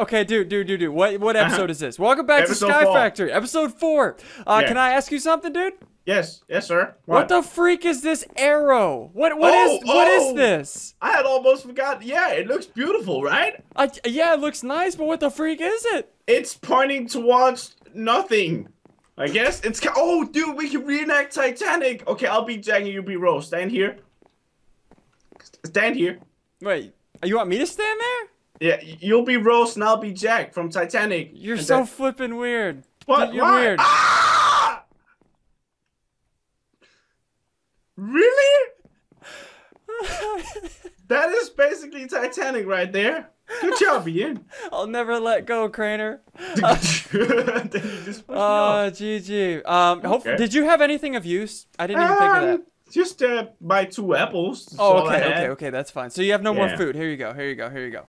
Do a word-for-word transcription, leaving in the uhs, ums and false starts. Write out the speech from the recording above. okay, dude, dude, dude, dude. What what episode is this? Welcome back episode to Sky four. Factory, episode four. Uh, yeah. Can I ask you something, dude? Yes, yes, sir. What, what the freak is this arrow? What what oh, is what oh. is this? I had almost forgotten. Yeah, it looks beautiful, right? Uh, yeah, it looks nice, but what the freak is it? It's pointing towards nothing. I guess it's. Oh, dude, we can reenact Titanic. Okay, I'll be Jack and you be Rose. Stand here. Stand here. Wait, you want me to stand there? Yeah, you'll be Rose and I'll be Jack from Titanic. You're and so that... flipping weird. What? Dude, you're Why? weird. Ah! Really? That is basically Titanic right there. Good job, Ian. I'll never let go, Crainer. Uh, uh G G. Um, okay. hope, did you have anything of use? I didn't even um, think of that. Just uh, my two apples. Oh, okay, okay, okay. That's fine. So you have no yeah. more food. Here you go. Here you go. Here you go.